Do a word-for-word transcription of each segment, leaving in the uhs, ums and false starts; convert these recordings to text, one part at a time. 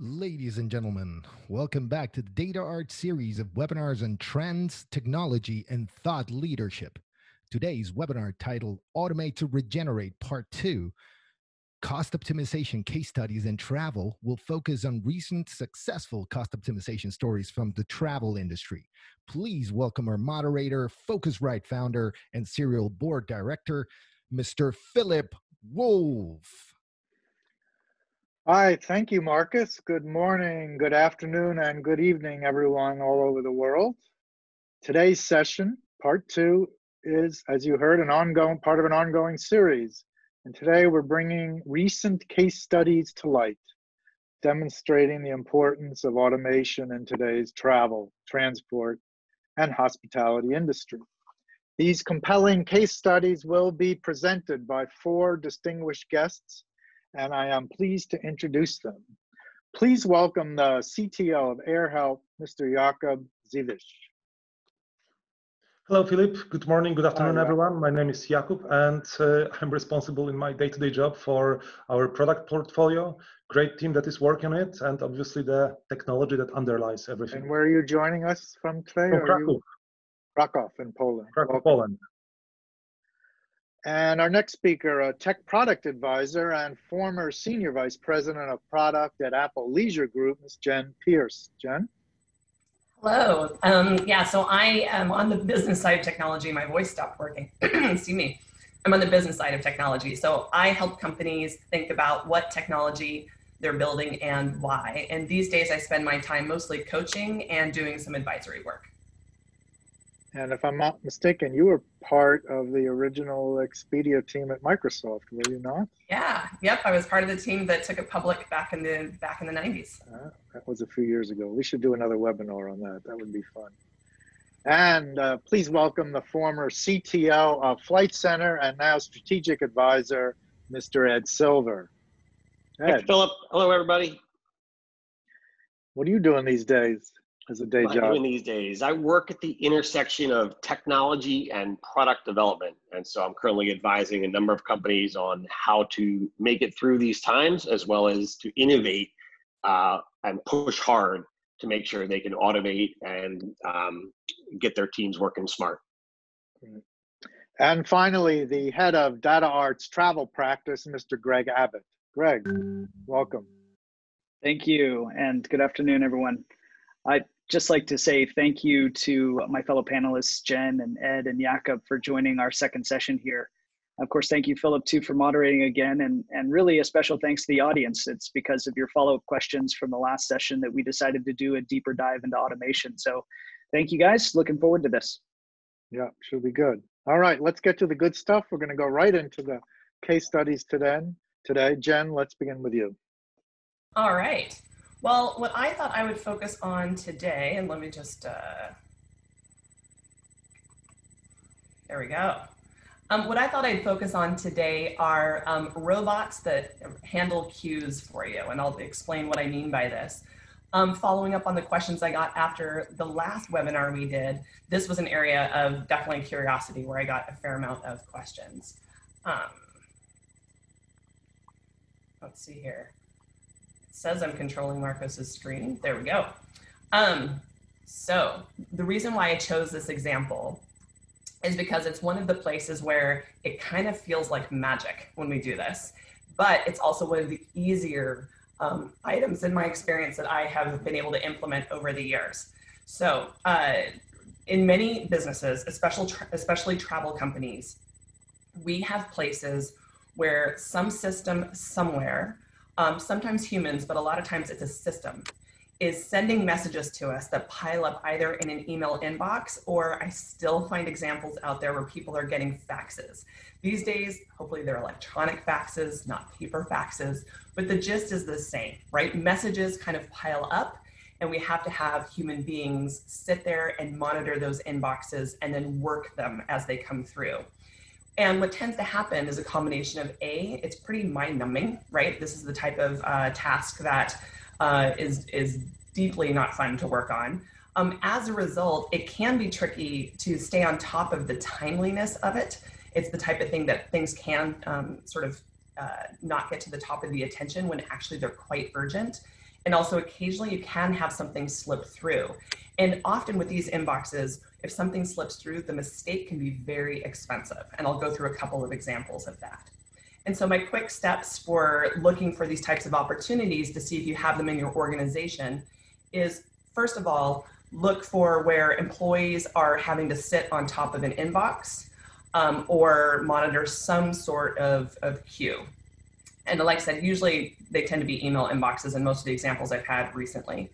Ladies and gentlemen, welcome back to the DataArt series of webinars on trends, technology, and thought leadership. Today's webinar titled Automate to Regenerate Part two, Cost Optimization Case Studies in Travel will focus on recent successful cost optimization stories from the travel industry. Please welcome our moderator, Phocuswright founder, and serial board director, Mister Philip Wolf. Hi, thank you, Marcus. Good morning, good afternoon, and good evening, everyone all over the world. Today's session, part two, is, as you heard, an ongoing part of an ongoing series. And today we're bringing recent case studies to light, demonstrating the importance of automation in today's travel, transport, and hospitality industry. These compelling case studies will be presented by four distinguished guests, and I am pleased to introduce them. Please welcome the C T O of Airhelp, Mister Jakub Dziwisz. Hello, Philip. Good morning, good afternoon, Hi, everyone. My name is Jakub, and uh, I'm responsible in my day-to-day job for our product portfolio. Great team that is working on it, and obviously the technology that underlies everything. And where are you joining us from today? From Krakow. You... Krakow in Poland. Krakow, Poland. And our next speaker, a tech product advisor and former senior vice president of product at Apple Leisure Group, Miz Jenne Pierce. Jen? Hello. Um, yeah, so I am on the business side of technology. My voice stopped working. Excuse me. I'm on the business side of technology. So I help companies think about what technology they're building and why. And these days I spend my time mostly coaching and doing some advisory work. And if I'm not mistaken, you were part of the original Expedia team at Microsoft, were you not? Yeah. Yep. I was part of the team that took it public back in the back in the nineties. Uh, that was a few years ago. We should do another webinar on that. That would be fun. And uh, please welcome the former C T O of Flight Centre and now strategic advisor, Mister Ed Silver. Ed. Thanks, Philip. Hello, everybody. What are you doing these days? As a day job. I'm doing these days. I work at the intersection of technology and product development. And so I'm currently advising a number of companies on how to make it through these times, as well as to innovate uh, and push hard to make sure they can automate and um, get their teams working smart. And finally, the head of DataArt's travel practice, Mister Greg Abbott. Greg, welcome. Thank you, and good afternoon, everyone. I just like to say thank you to my fellow panelists, Jen and Ed and Jakub, for joining our second session here. Of course, thank you, Philip, too, for moderating again, and, and really a special thanks to the audience. It's because of your follow-up questions from the last session that we decided to do a deeper dive into automation. So thank you, guys. Looking forward to this. Yeah, should be good. All right, let's get to the good stuff. We're going to go right into the case studies today. Today, Jen, let's begin with you. All right. Well, what I thought I would focus on today, and let me just, uh, there we go. Um, what I thought I'd focus on today are um, robots that handle queues for you, and I'll explain what I mean by this. Um, following up on the questions I got after the last webinar we did, this was an area of definitely curiosity where I got a fair amount of questions. Um, let's see here. Says I'm controlling Marcos's screen. There we go. Um, so the reason why I chose this example is because it's one of the places where it kind of feels like magic when we do this, but it's also one of the easier um, items in my experience that I have been able to implement over the years. So uh, in many businesses, especially, tra especially travel companies, we have places where some system somewhere, Um, sometimes humans, but a lot of times it's a system, is sending messages to us that pile up either in an email inbox, or I still find examples out there where people are getting faxes. These days, hopefully they're electronic faxes, not paper faxes, but the gist is the same, right? Messages kind of pile up, and we have to have human beings sit there and monitor those inboxes and then work them as they come through. And what tends to happen is a combination of A, it's pretty mind-numbing, right? This is the type of uh, task that uh, is, is deeply not fun to work on. Um, as a result, it can be tricky to stay on top of the timeliness of it. It's the type of thing that things can um, sort of uh, not get to the top of the attention when actually they're quite urgent. And also occasionally you can have something slip through. And often with these inboxes, if something slips through, the mistake can be very expensive. And I'll go through a couple of examples of that. And so my quick steps for looking for these types of opportunities to see if you have them in your organization is, first of all, look for where employees are having to sit on top of an inbox um, or monitor some sort of, of queue. And like I said, usually they tend to be email inboxes in most of the examples I've had recently.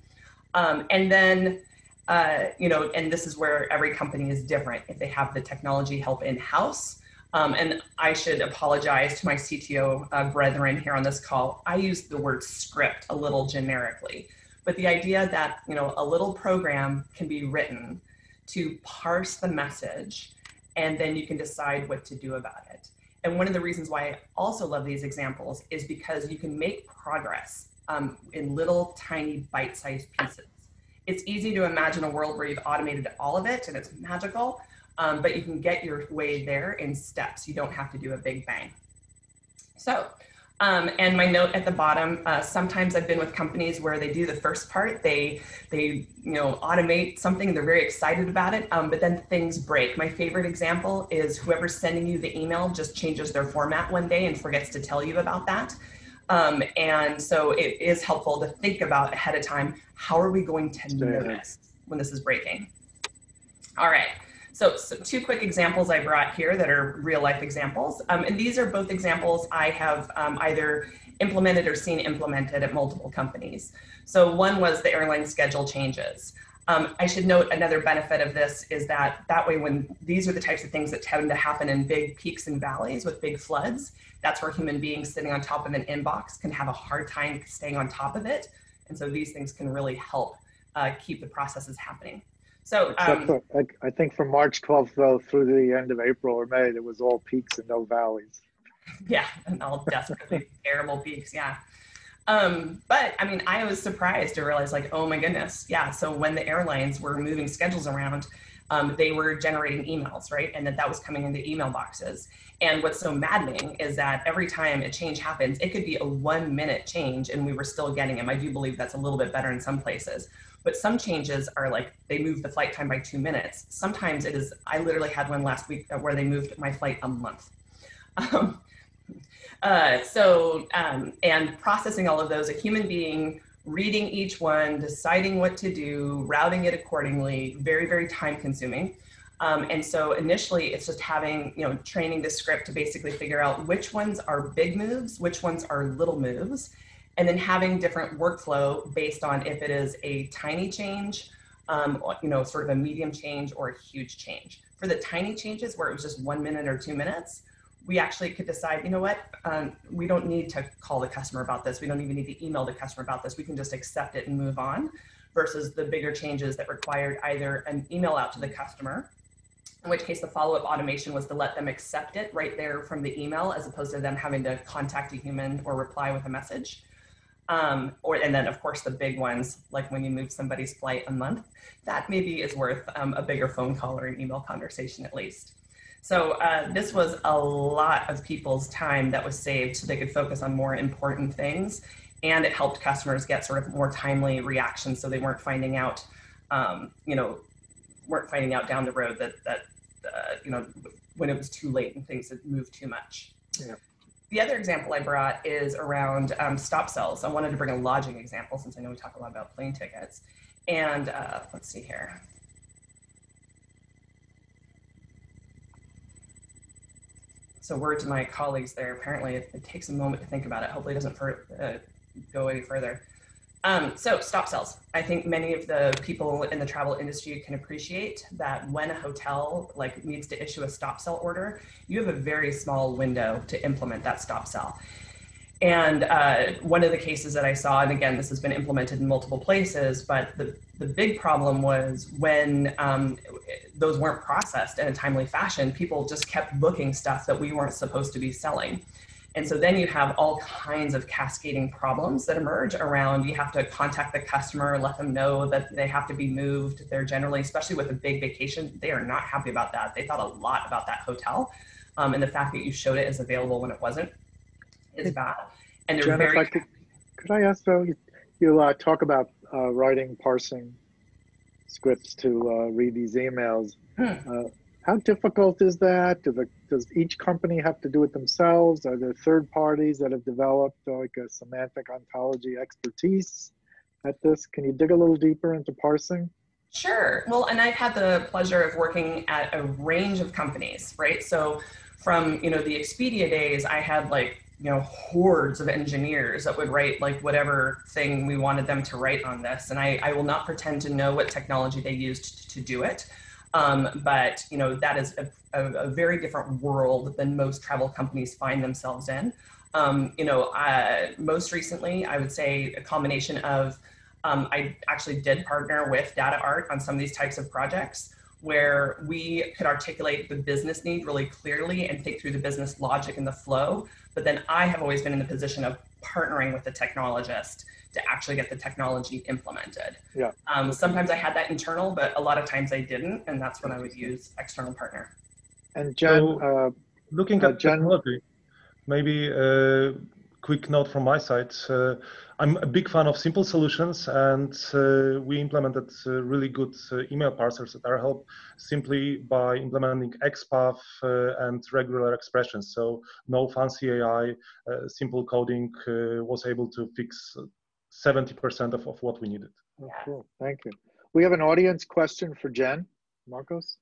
Um, and then, uh, you know, and this is where every company is different. If they have the technology help in-house, um, and I should apologize to my C T O uh, brethren here on this call, I use the word script a little generically. But the idea that, you know, a little program can be written to parse the message, and then you can decide what to do about it. And one of the reasons why I also love these examples is because you can make progress um, in little tiny bite-sized pieces. It's easy to imagine a world where you've automated all of it and it's magical, um, but you can get your way there in steps. You don't have to do a big bang. So, um, and my note at the bottom, uh, sometimes I've been with companies where they do the first part, they, they you know, automate something, they're very excited about it, um, but then things break. My favorite example is whoever's sending you the email just changes their format one day and forgets to tell you about that. Um, and so it is helpful to think about ahead of time, how are we going to notice when this is breaking? All right. So, so two quick examples I brought here that are real life examples. Um, and these are both examples I have um, either implemented or seen implemented at multiple companies. So one was the airline schedule changes. Um, I should note another benefit of this is that that way when these are the types of things that tend to happen in big peaks and valleys with big floods, that's where human beings sitting on top of an inbox can have a hard time staying on top of it. And so these things can really help uh, keep the processes happening. So um, for, like, I think from March twelfth though, through the end of April or May, there was all peaks and no valleys. Yeah, and all desperately terrible peaks, yeah. Um, but I mean, I was surprised to realize like, oh my goodness. Yeah. So when the airlines were moving schedules around, um, they were generating emails, right? And that that was coming into email boxes. And what's so maddening is that every time a change happens, it could be a one minute change and we were still getting them. I do believe that's a little bit better in some places, but some changes are like, they move the flight time by two minutes. Sometimes it is, I literally had one last week where they moved my flight a month. Um, Uh, so, um, and processing all of those, a human being, reading each one, deciding what to do, routing it accordingly, very, very time consuming. Um, and so initially it's just having, you know, training the script to basically figure out which ones are big moves, which ones are little moves, and then having different workflow based on if it is a tiny change, um, you know, sort of a medium change or a huge change. For the tiny changes where it was just one minute or two minutes, we actually could decide, you know what, um, we don't need to call the customer about this. We don't even need to email the customer about this. We can just accept it and move on versus the bigger changes that required either an email out to the customer, in which case the follow-up automation was to let them accept it right there from the email as opposed to them having to contact a human or reply with a message. Um, or, and then of course the big ones, like when you move somebody's flight a month, that maybe is worth um, a bigger phone call or an email conversation at least. So uh, this was a lot of people's time that was saved so they could focus on more important things. And it helped customers get sort of more timely reactions so they weren't finding out, um, you know, weren't finding out down the road that, that uh, you know, when it was too late and things had moved too much. Yeah. The other example I brought is around um, stop sells. I wanted to bring a lodging example since I know we talk a lot about plane tickets. And uh, let's see here. So word to my colleagues there, apparently it, it takes a moment to think about it. Hopefully it doesn't for, uh, go any further. Um, so stop sells. I think many of the people in the travel industry can appreciate that when a hotel like needs to issue a stop sell order, you have a very small window to implement that stop sell. And uh, one of the cases that I saw, and again, this has been implemented in multiple places, but the, the big problem was when um, those weren't processed in a timely fashion, people just kept booking stuff that we weren't supposed to be selling. And so then you have all kinds of cascading problems that emerge around, you have to contact the customer, let them know that they have to be moved. They're generally, especially with a big vacation, they are not happy about that. They thought a lot about that hotel um, and the fact that you showed it as available when it wasn't. Is bad. And they're Jennifer, very. Could, could I ask though, you uh, talk about uh, writing, parsing scripts to uh, read these emails. Uh, how difficult is that? Do the, does each company have to do it themselves? Are there third parties that have developed like a semantic ontology expertise at this? Can you dig a little deeper into parsing? Sure. Well, and I've had the pleasure of working at a range of companies, right? So from, you know, the Expedia days, I had like, you know, hordes of engineers that would write like whatever thing we wanted them to write on this. And I, I will not pretend to know what technology they used to do it. Um, but, you know, that is a, a, a very different world than most travel companies find themselves in. Um, you know, uh, most recently, I would say a combination of, um, I actually did partner with DataArt on some of these types of projects, where we could articulate the business need really clearly and think through the business logic and the flow. But then I have always been in the position of partnering with the technologist to actually get the technology implemented. Yeah. Um, sometimes I had that internal, but a lot of times I didn't. And that's when I would use external partner. And Jen, so, uh, looking uh, at Jen, technology, maybe a quick note from my side. Uh, I'm a big fan of simple solutions, and uh, we implemented uh, really good uh, email parsers at Airhelp simply by implementing XPath uh, and regular expressions. So no fancy A I, uh, simple coding uh, was able to fix seventy percent of, of what we needed. Oh, cool. Thank you. We have an audience question for Jen. Marcos?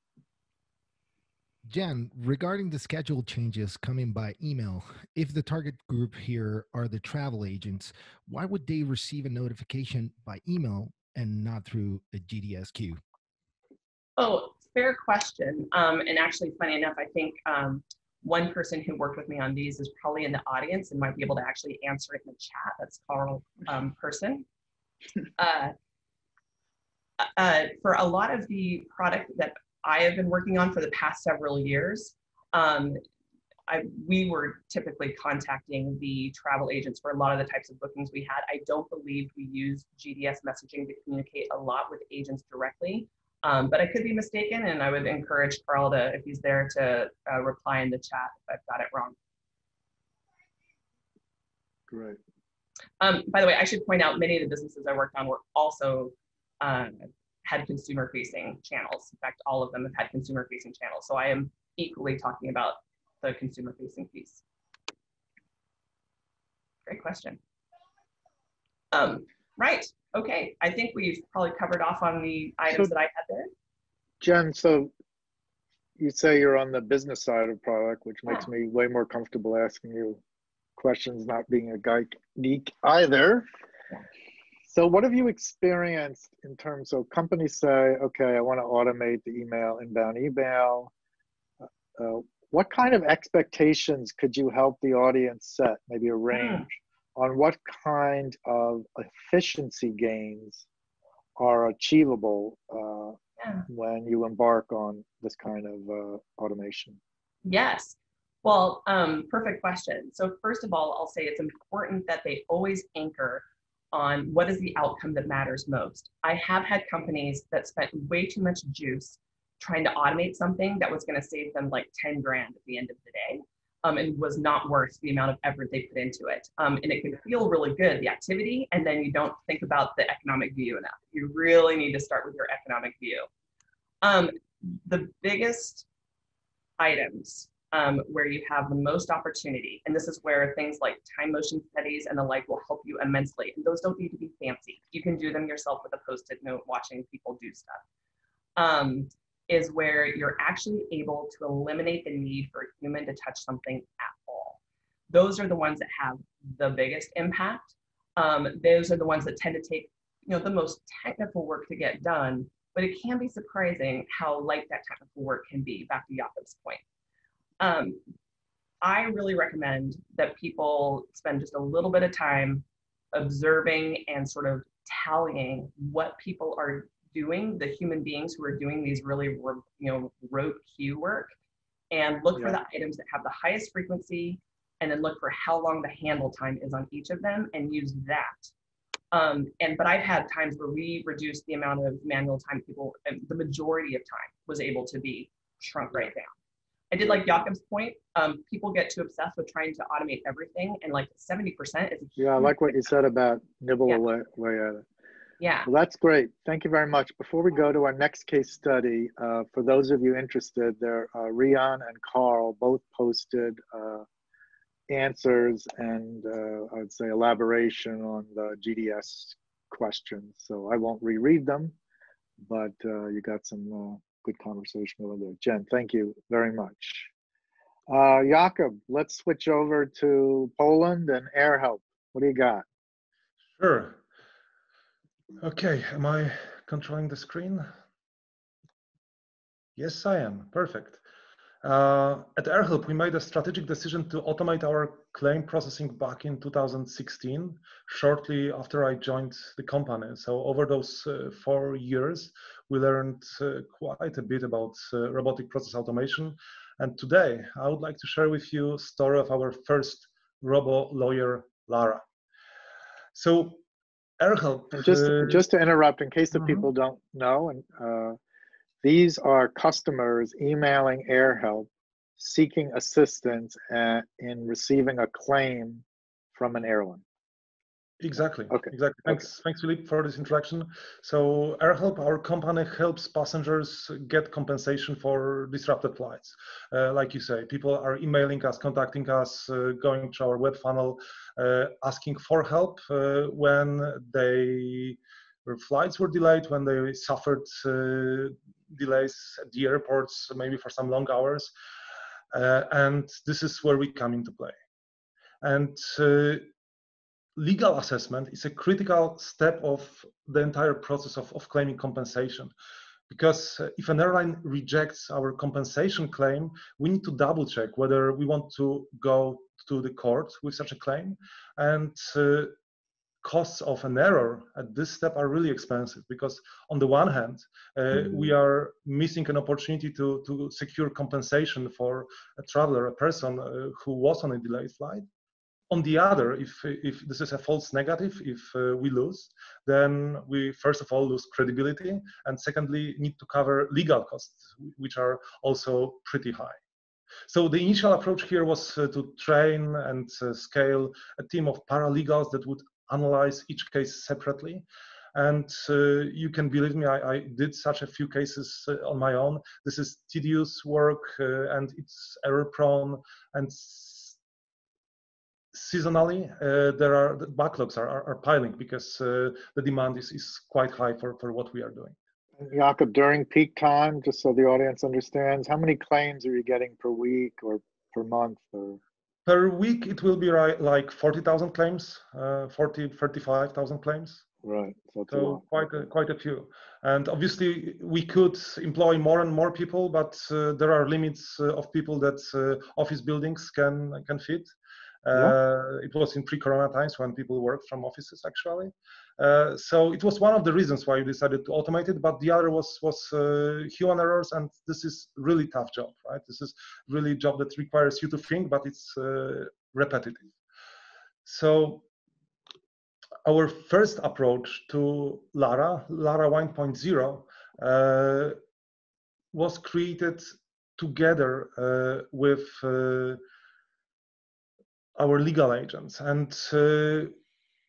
Jen, regarding the schedule changes coming by email, if the target group here are the travel agents, why would they receive a notification by email and not through a G D S queue? Oh, fair question. Um, and actually, funny enough, I think um, one person who worked with me on these is probably in the audience and might be able to actually answer it in the chat. That's Carl um, Person. Uh, uh, for a lot of the product that I have been working on for the past several years, um, I, we were typically contacting the travel agents for a lot of the types of bookings we had. I don't believe we used G D S messaging to communicate a lot with agents directly, um, but I could be mistaken, and I would encourage Carl to, if he's there, to uh, reply in the chat if I've got it wrong. Great. Um, by the way, I should point out many of the businesses I worked on were also um, had consumer-facing channels. In fact, all of them have had consumer-facing channels. So I am equally talking about the consumer-facing piece. Great question. Um, right. Okay. I think we've probably covered off on the items so, that I had there. Jen, so you say you're on the business side of product, which makes yeah. me way more comfortable asking you questions, not being a geek either. Yeah. So what have you experienced in terms of companies say, okay, I want to automate the email, inbound email. Uh, what kind of expectations could you help the audience set, maybe a range, mm. on what kind of efficiency gains are achievable uh, yeah. when you embark on this kind of uh, automation? Yes. Well, um, perfect question. So first of all, I'll say it's important that they always anchor on what is the outcome that matters most. I have had companies that spent way too much juice trying to automate something that was gonna save them like ten grand at the end of the day, um, and was not worth the amount of effort they put into it. Um, and it can feel really good, the activity, and then you don't think about the economic view enough. You really need to start with your economic view. Um, the biggest items Um, where you have the most opportunity. And this is where things like time motion studies and the like will help you immensely. And those don't need to be fancy. You can do them yourself with a post-it note watching people do stuff. Um, is where you're actually able to eliminate the need for a human to touch something at all. Those are the ones that have the biggest impact. Um, those are the ones that tend to take, you know, the most technical work to get done, but it can be surprising how light that technical work can be, back to Jakub's point. Um, I really recommend that people spend just a little bit of time observing and sort of tallying what people are doing, the human beings who are doing these really, you know, rote queue work, and look yeah. for the items that have the highest frequency, and then look for how long the handle time is on each of them and use that. Um, and, but I've had times where we reduced the amount of manual time people, the majority of time was able to be shrunk right down. I did like Jakub's point. Um, people get too obsessed with trying to automate everything, and like seventy percent is. Yeah, I like what you said about nibble yeah. away, away at it. Yeah. Well, that's great. Thank you very much. Before we go to our next case study, uh, for those of you interested, there, uh, Rian and Carl both posted uh, answers and uh, I would say elaboration on the G D S questions. So I won't reread them, but uh, you got some uh, good conversation over there. Jen, thank you very much. Uh, Jakub, let's switch over to Poland and Airhelp. What do you got? Sure. Okay, am I controlling the screen? Yes, I am. Perfect. Uh, at Airhelp, we made a strategic decision to automate our claim processing back in two thousand sixteen, shortly after I joined the company. So over those uh, four years, we learned uh, quite a bit about uh, robotic process automation. And today, I would like to share with you a story of our first robo-lawyer, Lara. So, Airhelp. And just, uh, just to interrupt, in case the mm-hmm. people don't know, and uh, these are customers emailing Airhelp seeking assistance at, in receiving a claim from an airline. Exactly. Okay. Exactly. Thanks, okay. Thanks, Philip, for this introduction. So, Airhelp, our company, helps passengers get compensation for disrupted flights. Uh, like you say, people are emailing us, contacting us, uh, going to our web funnel, uh, asking for help uh, when they, their flights were delayed, when they suffered uh, delays at the airports, maybe for some long hours. Uh, and this is where we come into play. And uh, legal assessment is a critical step of the entire process of, of claiming compensation, because if an airline rejects our compensation claim, we need to double check whether we want to go to the court with such a claim. And uh, costs of an error at this step are really expensive, because on the one hand, uh, mm-hmm. we are missing an opportunity to, to secure compensation for a traveler, a person uh, who was on a delayed flight. On the other, if, if this is a false negative, if uh, we lose, then we first of all lose credibility, and secondly need to cover legal costs, which are also pretty high. So the initial approach here was uh, to train and uh, scale a team of paralegals that would analyze each case separately. And uh, you can believe me, I, I did such a few cases uh, on my own. This is tedious work uh, and it's error prone, and seasonally, uh, there are the backlogs are, are, are piling, because uh, the demand is, is quite high for, for what we are doing. Jakub, during peak time, just so the audience understands, how many claims are you getting per week or per month? Or? Per week, it will be right, like forty thousand claims, uh, forty, thirty-five thousand claims. Right. So quite a, quite a few. And obviously, we could employ more and more people, but uh, there are limits uh, of people that uh, office buildings can can fit. Uh, yeah. It was in pre-corona times when people worked from offices, actually. Uh, so it was one of the reasons why we decided to automate it, but the other was, was uh, human errors, and this is really tough job, right? This is really a job that requires you to think, but it's uh, repetitive. So our first approach to Lara, Lara one point oh, uh, was created together uh, with uh, our legal agents, and uh,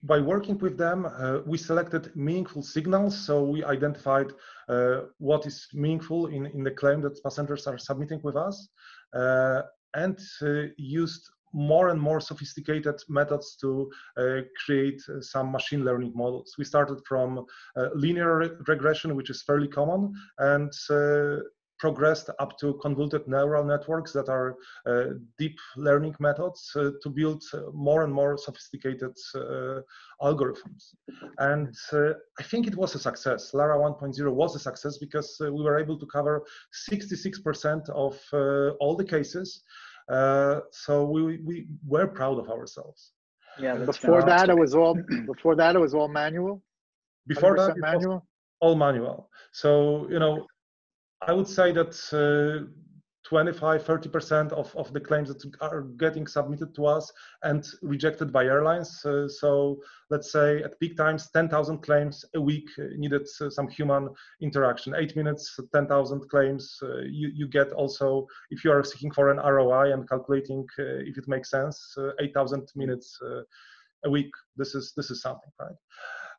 by working with them, uh, we selected meaningful signals. So we identified uh, what is meaningful in, in the claim that passengers are submitting with us, uh, and uh, used more and more sophisticated methods to uh, create uh, some machine learning models. We started from uh, linear re regression, which is fairly common, and uh, progressed up to convoluted neural networks that are uh, deep learning methods uh, to build more and more sophisticated uh, algorithms. And uh, I think it was a success. Lara one point oh was a success, because uh, we were able to cover sixty-six percent of uh, all the cases. Uh, so we, we were proud of ourselves. Yeah. Before that, it was all, before that, it was all manual? Before that, it was all manual. So, you know, I would say that uh, twenty-five, thirty percent of, of the claims that are getting submitted to us and rejected by airlines. Uh, so let's say at peak times, ten thousand claims a week needed uh, some human interaction. Eight minutes, ten thousand claims. Uh, you, you get also, if you are seeking for an R O I and calculating uh, if it makes sense, uh, eight thousand minutes uh, a week. This is, this is something, right?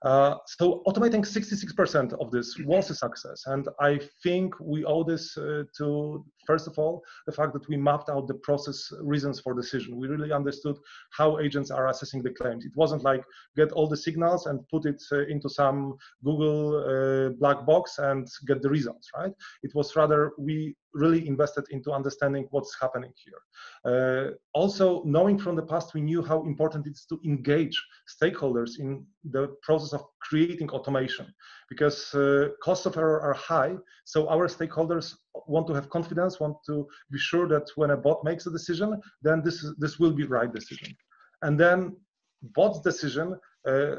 Uh, so automating sixty-six percent of this was a success, and I think we owe this uh, to, first of all, the fact that we mapped out the process reasons for decision. We really understood how agents are assessing the claims. It wasn't like get all the signals and put it uh, into some Google uh, black box and get the results, right? It was rather we really invested into understanding what's happening here. Uh, also, knowing from the past, we knew how important it's to engage stakeholders in the process of creating automation, because uh, costs of error are high. So our stakeholders want to have confidence, want to be sure that when a bot makes a decision, then this, is, this will be right decision. And then bot's decision, Uh,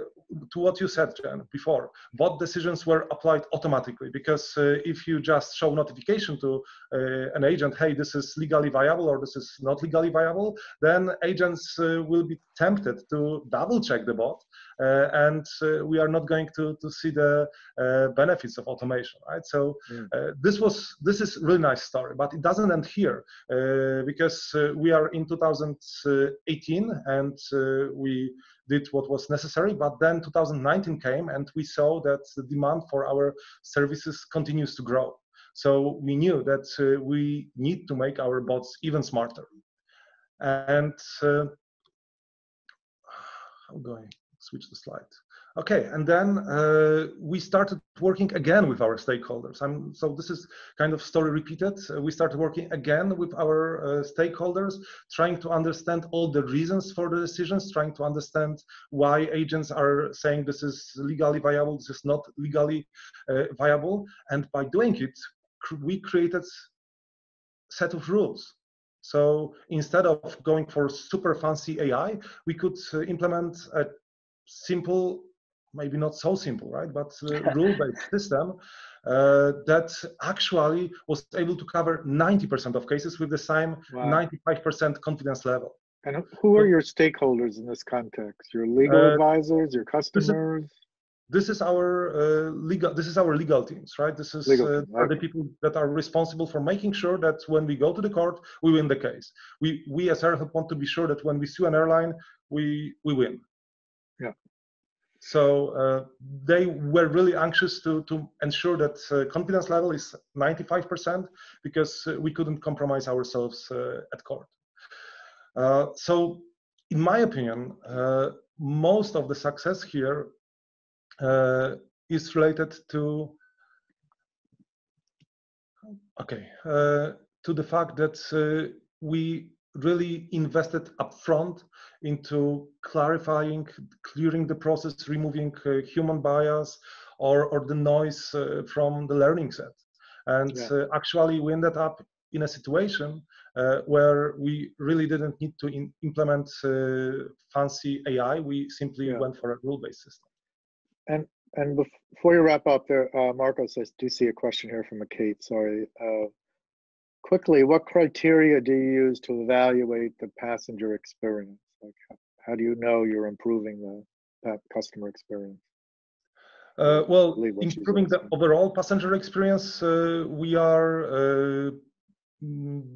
to what you said, Jen, before, bot decisions were applied automatically, because uh, if you just show notification to uh, an agent, hey, this is legally viable or this is not legally viable, then agents uh, will be tempted to double check the bot, uh, and uh, we are not going to, to see the uh, benefits of automation, right? So mm. uh, this was, this is a really nice story, but it doesn't end here, uh, because uh, we are in two thousand eighteen and uh, we did what was necessary, but then two thousand nineteen came and we saw that the demand for our services continues to grow. So we knew that uh, we need to make our bots even smarter. And uh, I'm going to switch the slide. Okay, and then uh, we started working again with our stakeholders. Um, so this is kind of story repeated. Uh, we started working again with our uh, stakeholders, trying to understand all the reasons for the decisions, trying to understand why agents are saying this is legally viable, this is not legally uh, viable. And by doing it, cr- we created a set of rules. So instead of going for super fancy A I, we could uh, implement a simple, maybe not so simple, right? But uh, rule-based system uh, that actually was able to cover ninety percent of cases with the same wow. ninety-five percent confidence level. And who are your stakeholders in this context? Your legal uh, advisors, your customers? This is, this is our uh, legal. This is our legal teams, right? This is legal, uh, right. Are the people that are responsible for making sure that when we go to the court, we win the case. We we as Airhelp want to be sure that when we sue an airline, we we win. Yeah. So uh, they were really anxious to, to ensure that uh, confidence level is ninety-five percent, because uh, we couldn't compromise ourselves uh, at court. Uh, so in my opinion, uh, most of the success here uh, is related to, okay, uh, to the fact that uh, we really invested upfront into clarifying, clearing the process, removing uh, human bias or, or the noise uh, from the learning set. And yeah. uh, actually we ended up in a situation uh, where we really didn't need to in implement uh, fancy A I. We simply yeah. went for a rule-based system. And and before you wrap up there, uh, Marcos, I do see a question here from a Kate, sorry. Uh, Quickly, what criteria do you use to evaluate the passenger experience? Like, how do you know you're improving the that customer experience? Uh, well, improving the overall passenger experience, uh, we are uh,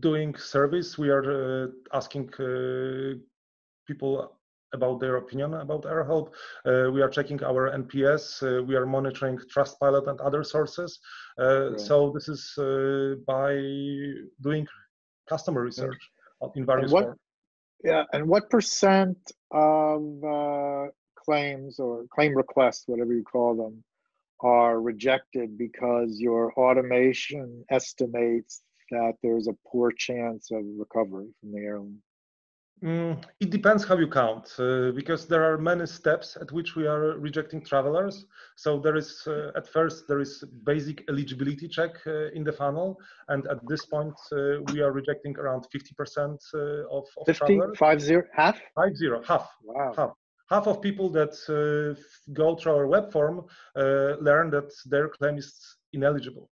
doing surveys. We are uh, asking uh, people about their opinion about Airhelp. Uh, we are checking our N P S. Uh, we are monitoring Trustpilot and other sources. Uh, right. So this is uh, by doing customer research okay. in various what, forms. Yeah, and what percent of uh, claims or claim requests, whatever you call them, are rejected because your automation estimates that there's a poor chance of recovery from the airline? Mm, it depends how you count, uh, because there are many steps at which we are rejecting travelers. So there is, uh, at first, there is basic eligibility check uh, in the funnel. And at this point, uh, we are rejecting around fifty percent uh, of, of fifty, travelers. Five zero, half? Five zero, half. Wow. Half. Half of people that uh, go through our web form uh, learn that their claim is ineligible.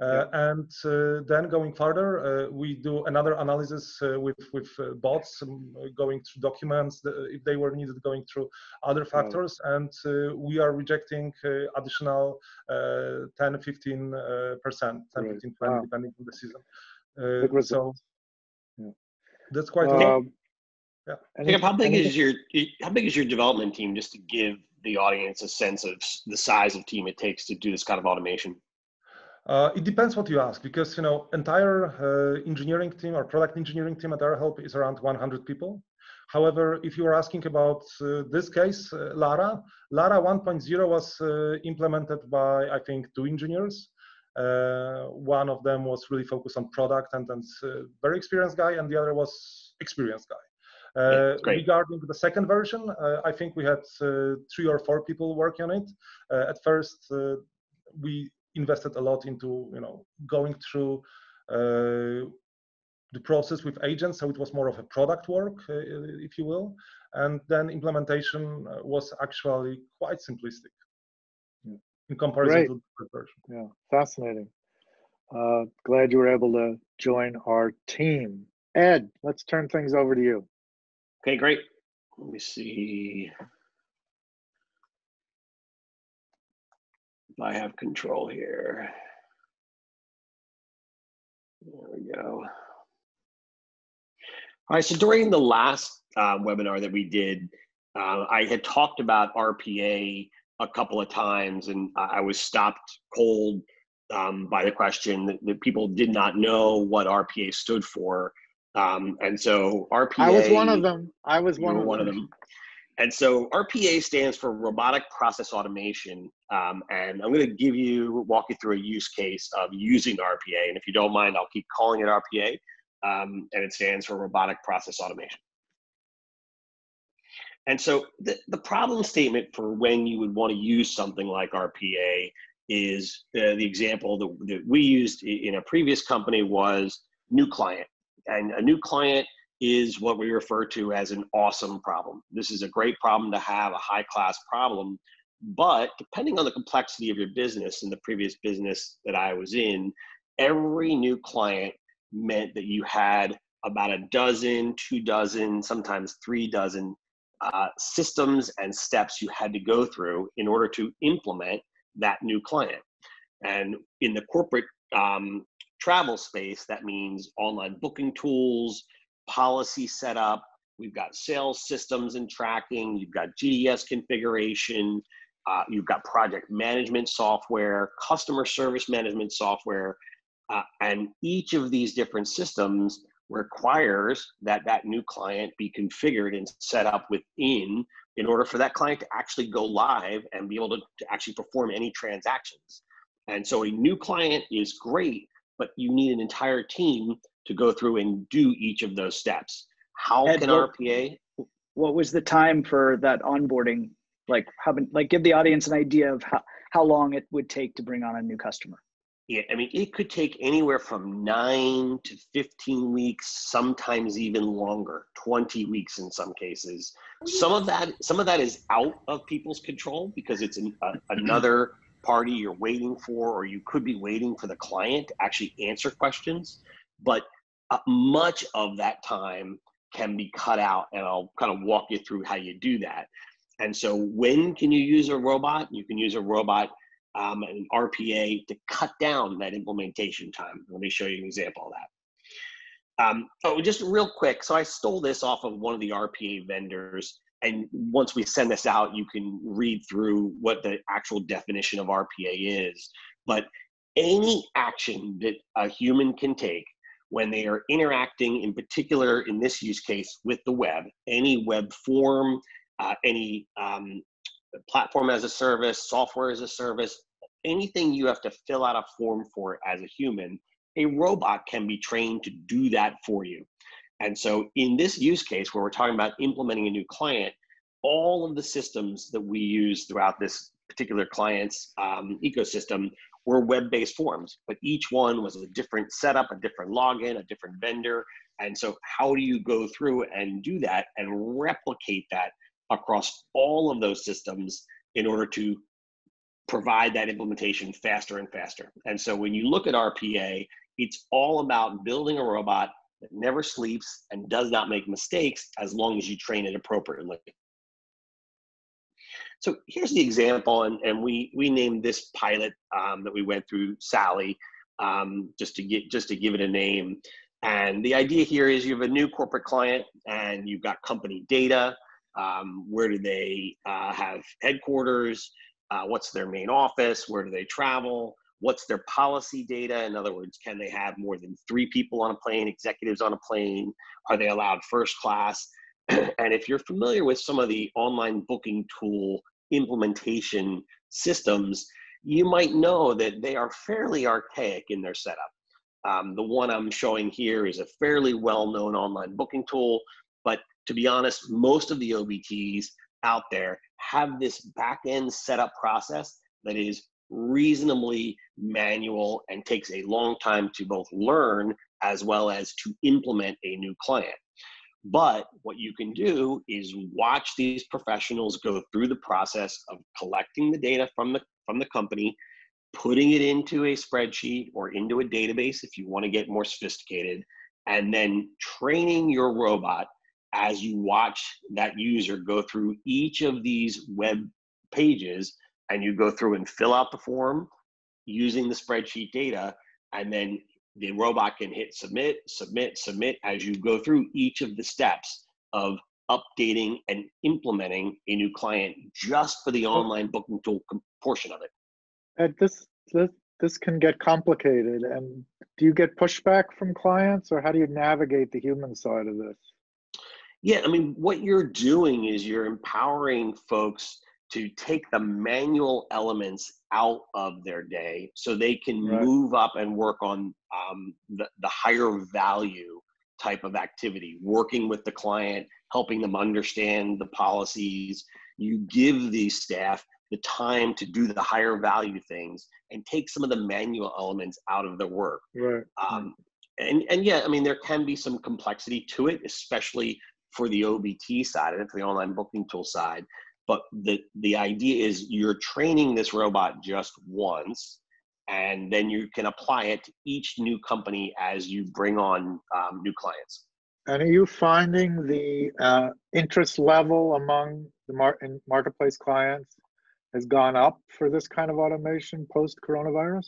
Uh, yeah. And uh, then going further, uh, we do another analysis uh, with with uh, bots um, going through documents that, if they were needed, going through other factors, yeah. and uh, we are rejecting uh, additional uh, ten, fifteen percent, uh, ten, right. fifteen, twenty, ah. depending on the season. Uh, so yeah. that's quite. Um, yeah. Jacob, how big is your how big is your development team? Just to give the audience a sense of the size of team it takes to do this kind of automation. Uh, it depends what you ask, because, you know, entire uh, engineering team or product engineering team at Airhelp is around one hundred people. However, if you are asking about uh, this case, uh, Lara, Lara one point oh was uh, implemented by, I think, two engineers. Uh, one of them was really focused on product and, and uh, very experienced guy, and the other was experienced guy. Uh, yeah, regarding the second version, uh, I think we had uh, three or four people working on it. Uh, at first, uh, we invested a lot into, you know, going through uh, the process with agents, so it was more of a product work, uh, if you will. And then implementation was actually quite simplistic in comparison Great. to the first version. Yeah, fascinating. Uh, glad you were able to join our team. Ed, let's turn things over to you. Okay, great. Let me see if I have control here. There we go. All right, so during the last uh, webinar that we did, uh, I had talked about R P A a couple of times, and I was stopped cold um, by the question that, that people did not know what R P A stood for. Um, and so R P A. I was one of them. I was one, of, one them. of them. And so R P A stands for Robotic Process Automation. Um, and I'm going to give you, walk you through a use case of using R P A. And if you don't mind, I'll keep calling it R P A. Um, and it stands for Robotic Process Automation. And so the, the problem statement for when you would want to use something like R P A is the, the example that, that we used in a previous company was new client. And a new client is what we refer to as an awesome problem. This is a great problem to have, a high-class problem, but depending on the complexity of your business, in the previous business that I was in, every new client meant that you had about a dozen, two dozen, sometimes three dozen uh, systems and steps you had to go through in order to implement that new client. And in the corporate um, travel space, that means online booking tools, policy setup, we've got sales systems and tracking, you've got G D S configuration, uh, you've got project management software, customer service management software, uh, and each of these different systems requires that that new client be configured and set up within in order for that client to actually go live and be able to, to actually perform any transactions. And so a new client is great, but you need an entire team to go through and do each of those steps. How Ed, can what, R P A? What was the time for that onboarding? Like, how, like, give the audience an idea of how, how long it would take to bring on a new customer. Yeah, I mean, it could take anywhere from nine to fifteen weeks, sometimes even longer, twenty weeks in some cases. Some of that, some of that is out of people's control because it's an, uh, another party you're waiting for, or you could be waiting for the client to actually answer questions. But uh, much of that time can be cut out, and I'll kind of walk you through how you do that. And so when can you use a robot? You can use a robot um, and R P A to cut down that implementation time. Let me show you an example of that. Um, oh, just real quick. So I stole this off of one of the R P A vendors. And once we send this out, you can read through what the actual definition of R P A is. But any action that a human can take when they are interacting, in particular in this use case with the web, any web form, uh, any um, platform as a service, software as a service, anything you have to fill out a form for as a human, a robot can be trained to do that for you. And so in this use case where we're talking about implementing a new client, all of the systems that we use throughout this particular client's um, ecosystem were web-based forms, but each one was a different setup, a different login, a different vendor. And so how do you go through and do that and replicate that across all of those systems in order to provide that implementation faster and faster. And so when you look at R P A, it's all about building a robot that never sleeps and does not make mistakes as long as you train it appropriately. So here's the example, and, and we, we named this pilot um, that we went through Sally, um, just, to get, just to give it a name. And the idea here is you have a new corporate client and you've got company data. Um, where do they uh, have headquarters? Uh, what's their main office? Where do they travel? What's their policy data? In other words, can they have more than three people on a plane, executives on a plane? Are they allowed first class? And if you're familiar with some of the online booking tool implementation systems, you might know that they are fairly archaic in their setup. Um, the one I'm showing here is a fairly well-known online booking tool, but to be honest, most of the O B Ts out there have this back-end setup process that is reasonably manual and takes a long time to both learn as well as to implement a new client. But what you can do is watch these professionals go through the process of collecting the data from the, from the company, putting it into a spreadsheet or into a database if you want to get more sophisticated, and then training your robot as you watch that user go through each of these web pages, and you go through and fill out the form using the spreadsheet data, and then the robot can hit submit, submit, submit as you go through each of the steps of updating and implementing a new client just for the online booking tool portion of it. And this, this, this can get complicated. And do you get pushback from clients, or how do you navigate the human side of this? Yeah, I mean, what you're doing is you're empowering folks to take the manual elements out of their day so they can right. move up and work on um, the, the higher value type of activity, working with the client, helping them understand the policies. You give these staff the time to do the higher value things and take some of the manual elements out of the work. Right. Um, and, and yeah, I mean, there can be some complexity to it, especially for the O B T side of it, for the online booking tool side. But the, the idea is you're training this robot just once, and then you can apply it to each new company as you bring on um, new clients. And are you finding the uh, interest level among the mar in marketplace clients has gone up for this kind of automation post-coronavirus?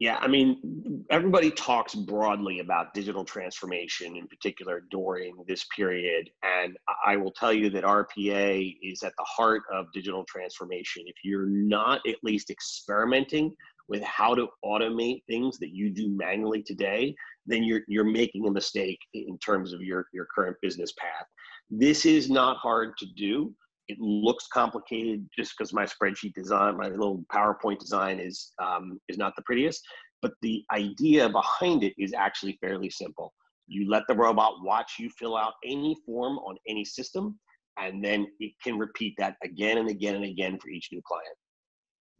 Yeah, I mean, everybody talks broadly about digital transformation, in particular during this period. And I will tell you that R P A is at the heart of digital transformation. If you're not at least experimenting with how to automate things that you do manually today, then you're, you're making a mistake in terms of your, your current business path. This is not hard to do. It looks complicated just because my spreadsheet design, my little PowerPoint design is, um, is not the prettiest, but the idea behind it is actually fairly simple. You let the robot watch you fill out any form on any system, and then it can repeat that again and again and again for each new client.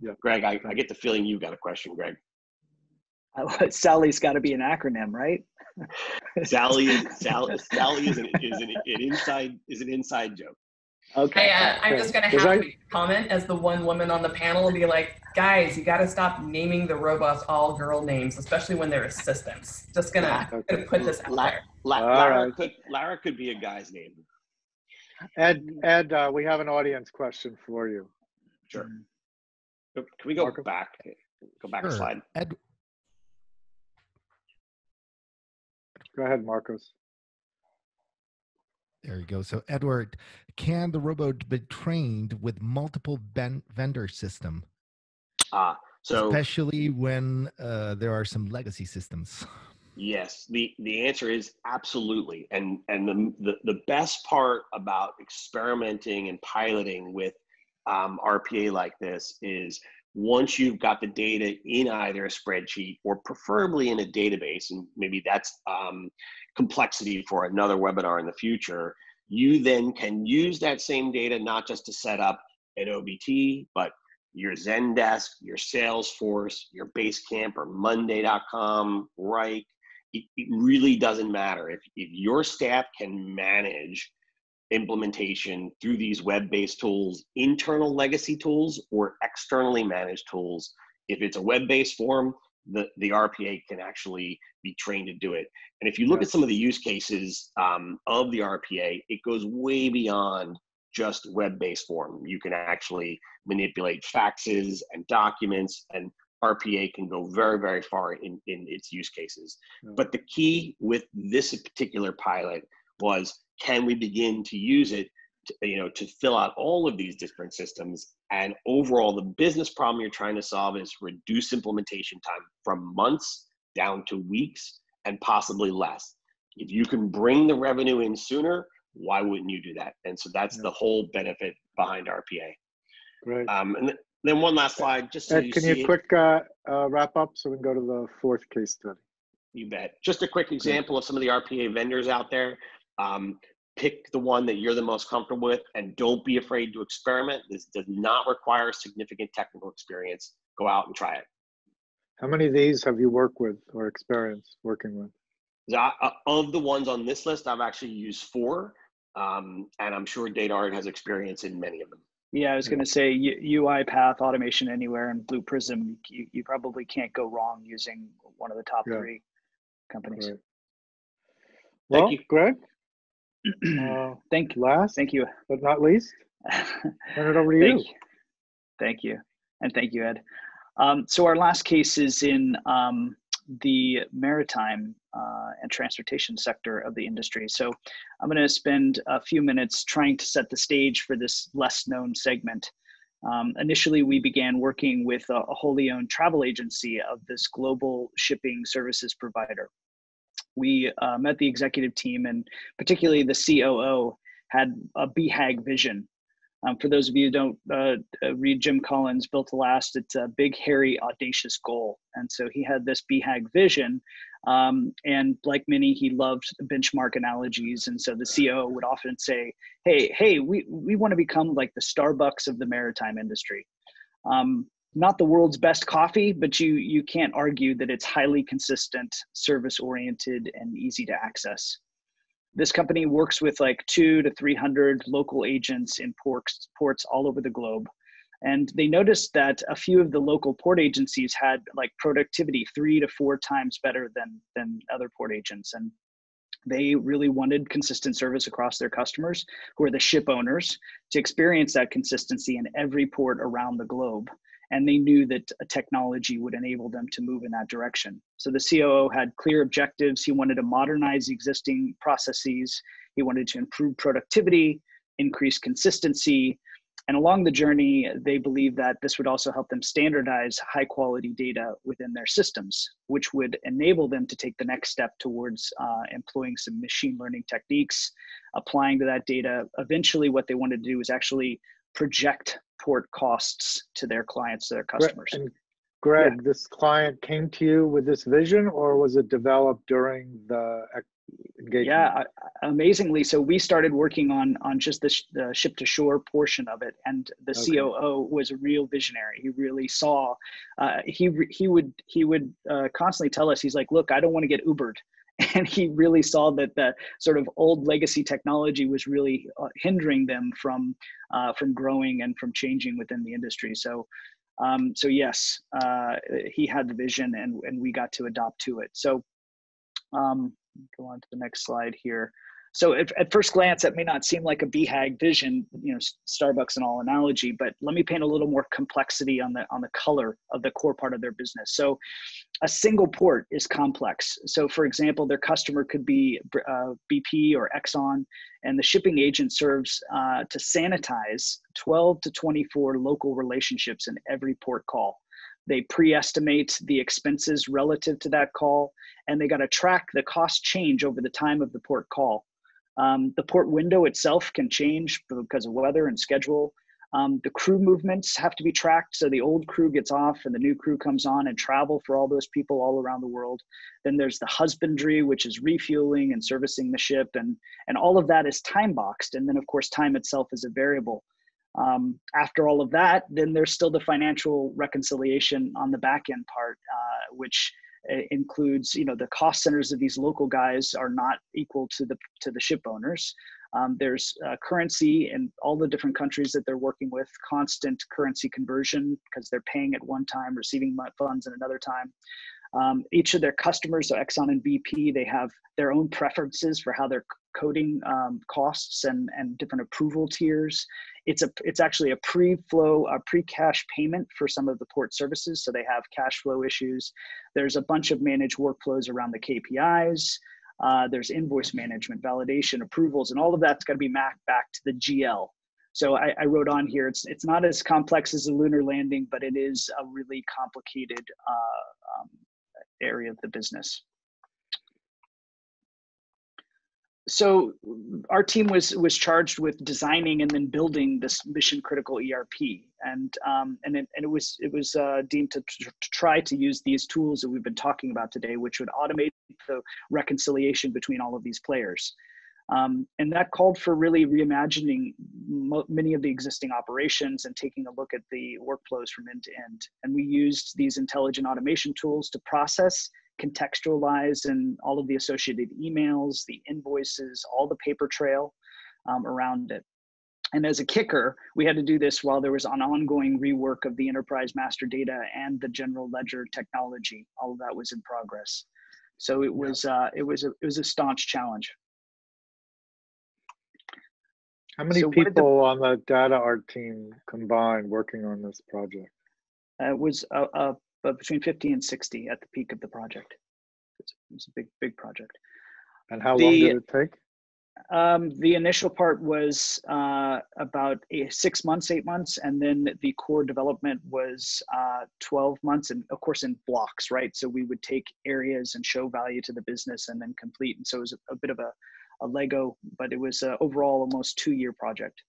Yeah. Greg, I, I get the feeling you've got a question, Greg. Sally's got to be an acronym, right? Sally, Sally, Sally is, an, is, an, an inside, is an inside joke. Okay. I, uh, I'm just going to have I... to make a comment as the one woman on the panel and be like, guys, you got to stop naming the robots all girl names, especially when they're assistants. Just going yeah, okay. to put this out La there. La Lara, right. could, Lara could be a guy's name. Ed, Ed uh, we have an audience question for you. Sure. Can we go Marco? back? Go back sure. a slide. Ed... Go ahead, Marcos. There you go. So Edward, can the robot be trained with multiple ben vendor system? Ah, so especially when uh, there are some legacy systems. Yes, the, the answer is absolutely. And, and the, the, the best part about experimenting and piloting with um, R P A like this is once you've got the data in either a spreadsheet or preferably in a database, and maybe that's um, complexity for another webinar in the future, you then can use that same data not just to set up an O B T, but your Zendesk, your Salesforce, your Basecamp or Monday dot com, Wrike. It, it really doesn't matter. If, if your staff can manage implementation through these web-based tools, internal legacy tools, or externally managed tools. If it's a web-based form, the, the R P A can actually be trained to do it. And if you look yes. at some of the use cases um, of the R P A, it goes way beyond just web-based form. You can actually manipulate faxes and documents, and R P A can go very, very far in, in its use cases. Yeah. But the key with this particular pilot was, can we begin to use it to, you know, to fill out all of these different systems? And overall, the business problem you're trying to solve is reduce implementation time from months down to weeks and possibly less. If you can bring the revenue in sooner, why wouldn't you do that? And so that's yeah. the whole benefit behind R P A. Great. Um, and th then one last slide, just so Ed, you can see you quick uh, uh, wrap up so we can go to the fourth case study? You bet. Just a quick example of some of the R P A vendors out there. Um, pick the one that you're the most comfortable with, and don't be afraid to experiment. This does not require significant technical experience. Go out and try it. How many of these have you worked with or experienced working with? I, uh, of the ones on this list, I've actually used four, um, and I'm sure DataArt has experience in many of them. Yeah, I was going to say UiPath, Automation Anywhere, and Blue Prism. You, you probably can't go wrong using one of the top yeah. three companies. Right. Well, thank you, Greg. Uh, thank you. Last, thank you, but not least, turn it over to thank you. you. Thank you, and thank you, Ed. Um, so our last case is in um, the maritime uh, and transportation sector of the industry. So I'm going to spend a few minutes trying to set the stage for this less known segment. Um, initially, we began working with a, a wholly owned travel agency of this global shipping services provider. We uh, met the executive team, and particularly the C O O had a B HAG vision. Um, for those of you who don't uh, read Jim Collins' Built to Last, it's a big, hairy, audacious goal. And so he had this B HAG vision. Um, and like many, he loved benchmark analogies. And so the C O O would often say, hey, hey, we, we want to become like the Starbucks of the maritime industry. Um, Not the world's best coffee, but you, you can't argue that it's highly consistent, service-oriented, and easy to access. This company works with like two to three hundred local agents in ports, ports all over the globe. And they noticed that a few of the local port agencies had like productivity three to four times better than, than other port agents. And they really wanted consistent service across their customers, who are the ship owners, to experience that consistency in every port around the globe. And they knew that technology would enable them to move in that direction. So the C O O had clear objectives. He wanted to modernize existing processes. He wanted to improve productivity, increase consistency. And along the journey, they believed that this would also help them standardize high quality data within their systems, which would enable them to take the next step towards uh, employing some machine learning techniques, applying to that data. Eventually, what they wanted to do was actually project port costs to their clients, to their customers. And Greg, yeah. this client came to you with this vision, or was it developed during the engagement? Yeah, amazingly. So we started working on, on just the, sh the ship to shore portion of it. And the okay. C O O was a real visionary. He really saw, uh, he, he would, he would uh, constantly tell us, he's like, look, I don't want to get Ubered. And he really saw that the sort of old legacy technology was really uh, hindering them from uh, from growing and from changing within the industry. So, um, so yes, uh, he had the vision, and and we got to adopt to it. So, um, go on to the next slide here. So at, at first glance, that may not seem like a B HAG vision, you know, Starbucks and all analogy, but let me paint a little more complexity on the, on the color of the core part of their business. So a single port is complex. So for example, their customer could be uh, B P or Exxon, and the shipping agent serves uh, to sanitize twelve to twenty-four local relationships in every port call. They pre-estimate the expenses relative to that call, and they got to track the cost change over the time of the port call. Um, the port window itself can change because of weather and schedule. Um, the crew movements have to be tracked. So the old crew gets off and the new crew comes on, and travel for all those people all around the world. Then there's the husbandry, which is refueling and servicing the ship. And, and all of that is time boxed. And then of course, time itself is a variable. Um, after all of that, then there's still the financial reconciliation on the back end part, uh, which includes, you know, the cost centers of these local guys are not equal to the to the ship owners. Um, there's uh, currency in all the different countries that they're working with, constant currency conversion because they're paying at one time, receiving funds at another time. Um, each of their customers, so Exxon and B P, they have their own preferences for how they're coding um, costs and, and different approval tiers. It's a it's actually a pre-flow, a pre-cash payment for some of the port services, so they have cash flow issues. There's a bunch of managed workflows around the K P Is. Uh, there's invoice management, validation, approvals, and all of that's got to be mapped back to the G L. So I, I wrote on here, it's it's not as complex as a lunar landing, but it is a really complicated uh, um, area of the business. So our team was was charged with designing and then building this mission critical E R P, and um, and it, and it was it was uh, deemed to, to try to use these tools that we've been talking about today, which would automate the reconciliation between all of these players, um, and that called for really reimagining mo many of the existing operations and taking a look at the workflows from end to end. And we used these intelligent automation tools to process, contextualize, and all of the associated emails, the invoices, all the paper trail um, around it. And as a kicker, we had to do this while there was an ongoing rework of the enterprise master data and the general ledger technology. All of that was in progress. So it was, uh, it was, a, it was a staunch challenge. How many so people the, on the DataArt team combined working on this project? Uh, it was a, a but between fifty and sixty at the peak of the project. It was a big, big project. And how the, long did it take? Um, the initial part was uh, about a six months, eight months, and then the core development was uh, twelve months, and of course in blocks, right? So we would take areas and show value to the business and then complete. And so it was a, a bit of a, a Lego, but it was uh, overall almost two-year project.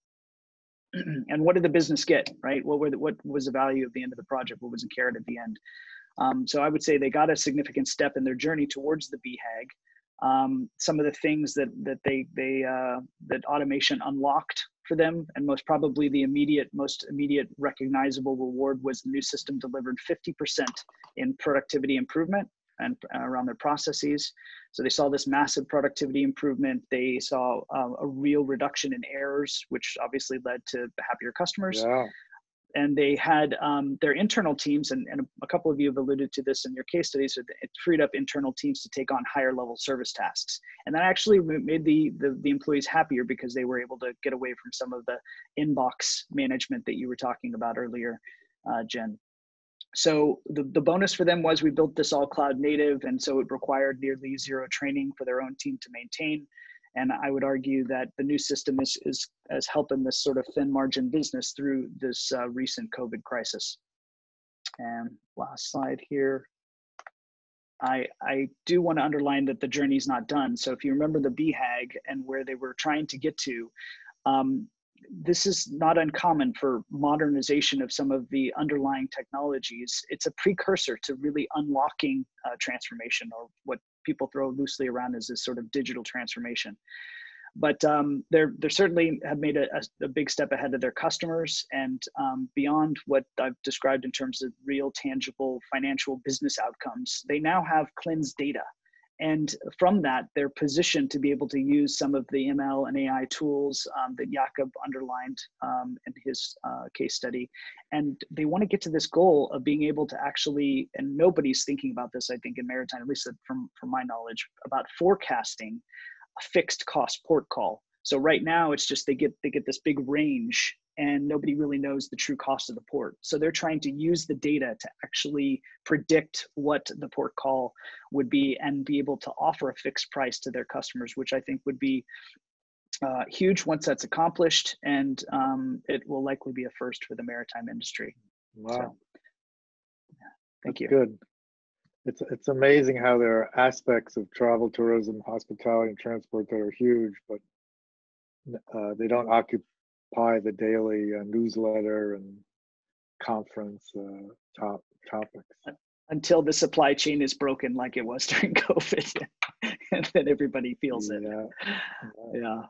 And what did the business get, right? What were the, what was the value of the end of the project? What was the carrot at the end? Um, so I would say they got a significant step in their journey towards the B HAG. Um, some of the things that that they they uh, that automation unlocked for them, and most probably the immediate, most immediate recognizable reward was the new system delivered fifty percent in productivity improvement and uh, around their processes. So they saw this massive productivity improvement. They saw uh, a real reduction in errors, which obviously led to happier customers. Yeah. And they had um, their internal teams, and, and a couple of you have alluded to this in your case studies, so it freed up internal teams to take on higher level service tasks. And that actually made the, the, the employees happier because they were able to get away from some of the inbox management that you were talking about earlier, uh, Jen. So the, the bonus for them was we built this all cloud native, and so it required nearly zero training for their own team to maintain. And I would argue that the new system is, is, is helping this sort of thin margin business through this uh, recent COVID crisis. And last slide here. I, I do want to underline that the journey's not done. So if you remember the B HAG and where they were trying to get to, um, this is not uncommon for modernization of some of the underlying technologies. It's a precursor to really unlocking uh, transformation, or what people throw loosely around as this sort of digital transformation. But um, they're, they're certainly have made a, a big step ahead of their customers, and um, beyond what I've described in terms of real, tangible, financial business outcomes, they now have cleansed data. And from that, they're positioned to be able to use some of the M L and A I tools um, that Jakub underlined um, in his uh, case study. And they want to get to this goal of being able to actually, and nobody's thinking about this, I think, in maritime, at least from, from my knowledge, about forecasting a fixed cost port call. So right now, it's just they get, they get this big range, and nobody really knows the true cost of the port. So they're trying to use the data to actually predict what the port call would be and be able to offer a fixed price to their customers, which I think would be uh, huge once that's accomplished, and um, it will likely be a first for the maritime industry. Wow. So, yeah, thank that's you. Good. It's, it's amazing how there are aspects of travel, tourism, hospitality, and transport that are huge, but uh, they don't occupy the daily uh, newsletter and conference uh, top topics. Until the supply chain is broken like it was during COVID, and then everybody feels yeah. it. Yeah. yeah.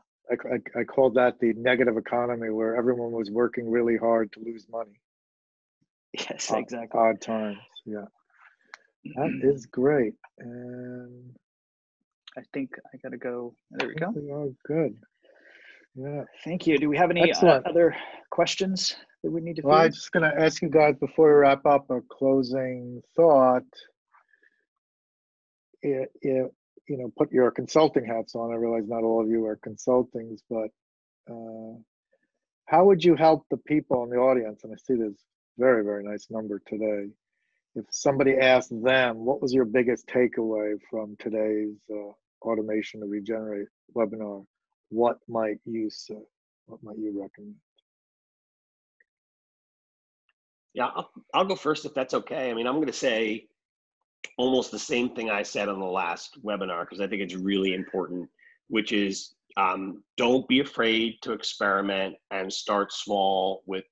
I, I, I called that the negative economy, where everyone was working really hard to lose money. Yes, odd, exactly. Odd times, yeah. That mm-hmm. is great. And I think I gotta go, there we go. We are good. Yeah. Thank you. Do we have any uh, other questions that we need to? Well, I'm just going to ask you guys before we wrap up a closing thought. It, it, you know, put your consulting hats on. I realize not all of you are consultings, but uh, how would you help the people in the audience? And I see this very, very nice number today. If somebody asked them, what was your biggest takeaway from today's uh, Automation to Regenerate webinar? What might you say? What might you recommend? Yeah, I'll, I'll go first if that's okay. I mean, I'm going to say almost the same thing I said on the last webinar, because I think it's really important, which is um, don't be afraid to experiment and start small with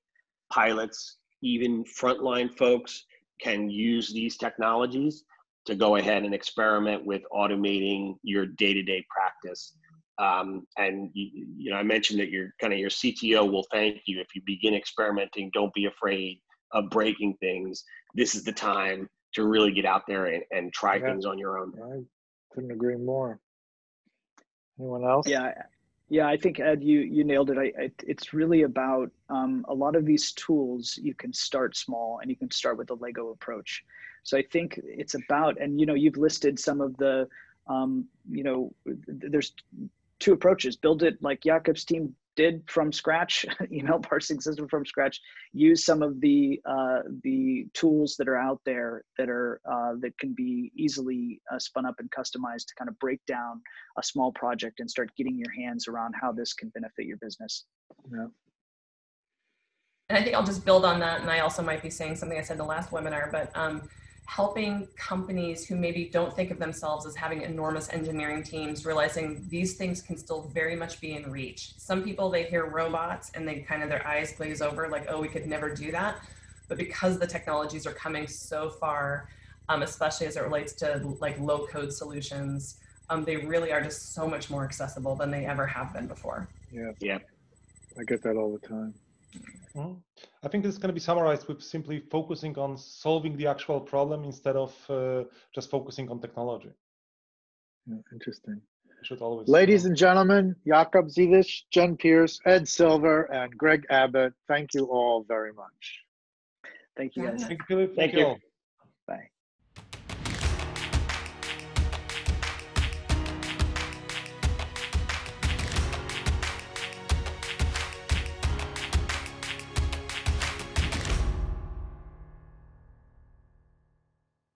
pilots. Even frontline folks can use these technologies to go ahead and experiment with automating your day-to-day practice. Um, and you, you know, I mentioned that your kind of your C T O will thank you if you begin experimenting. Don't be afraid of breaking things. This is the time to really get out there and, and try yeah. things on your own. I couldn't agree more. Anyone else? Yeah, yeah. I think Ed, you you nailed it. I, I it's really about um, a lot of these tools. You can start small, and you can start with the Lego approach. So I think it's about, and you know, you've listed some of the, um, you know, there's two approaches. Build it like Jakub's team did from scratch, email parsing system from scratch, use some of the uh, the tools that are out there that are uh, that can be easily uh, spun up and customized to kind of break down a small project and start getting your hands around how this can benefit your business. Yeah. And I think I'll just build on that. And I also might be saying something I said in the last webinar, but um, helping companies who maybe don't think of themselves as having enormous engineering teams, realizing these things can still very much be in reach. Some people, they hear robots and they kind of, their eyes glaze over like, oh, we could never do that. But because the technologies are coming so far, um, especially as it relates to like low code solutions, um, they really are just so much more accessible than they ever have been before. Yeah, yeah. I get that all the time. Mm-hmm. I think this is going to be summarized with simply focusing on solving the actual problem instead of uh, just focusing on technology. Yeah, interesting. Should always Ladies know. and gentlemen, Jakub Dziwisz, Jenne Pierce, Ed Silver, and Greg Abbott, thank you all very much. Thank you guys. Thank you. Thank you. Thank you. Bye.